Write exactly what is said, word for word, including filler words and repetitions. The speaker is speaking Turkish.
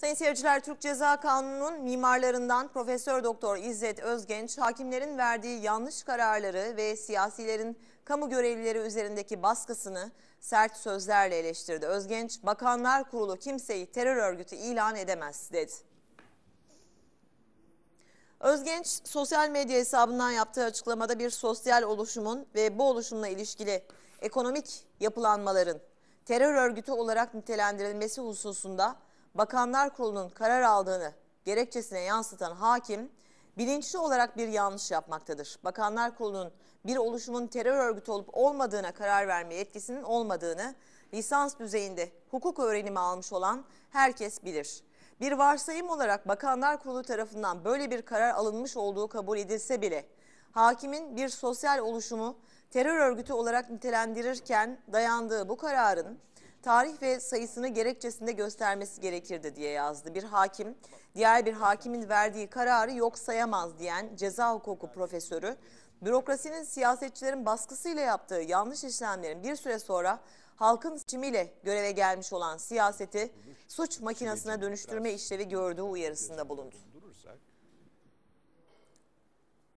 Sayın seyirciler, Türk Ceza Kanunu'nun mimarlarından Profesör Doktor İzzet Özgenç, hakimlerin verdiği yanlış kararları ve siyasilerin kamu görevlileri üzerindeki baskısını sert sözlerle eleştirdi. Özgenç, Bakanlar Kurulu kimseyi terör örgütü ilan edemez dedi. Özgenç, sosyal medya hesabından yaptığı açıklamada bir sosyal oluşumun ve bu oluşumla ilişkili ekonomik yapılanmaların terör örgütü olarak nitelendirilmesi hususunda Bakanlar Kurulu'nun karar aldığını gerekçesine yansıtan hakim, bilinçli olarak bir yanlış yapmaktadır. Bakanlar Kurulu'nun bir oluşumun terör örgütü olup olmadığına karar verme yetkisinin olmadığını lisans düzeyinde hukuk öğrenimi almış olan herkes bilir. Bir varsayım olarak Bakanlar Kurulu tarafından böyle bir karar alınmış olduğu kabul edilse bile, hakimin bir sosyal oluşumu terör örgütü olarak nitelendirirken dayandığı bu kararın tarih ve sayısını gerekçesinde göstermesi gerekirdi diye yazdı. Bir hakim, diğer bir hakimin verdiği kararı yok sayamaz diyen ceza hukuku profesörü, bürokrasinin siyasetçilerin baskısıyla yaptığı yanlış işlemlerin bir süre sonra halkın seçimiyle göreve gelmiş olan siyaseti suç makinesine dönüştürme işlevi gördüğü uyarısında bulundu.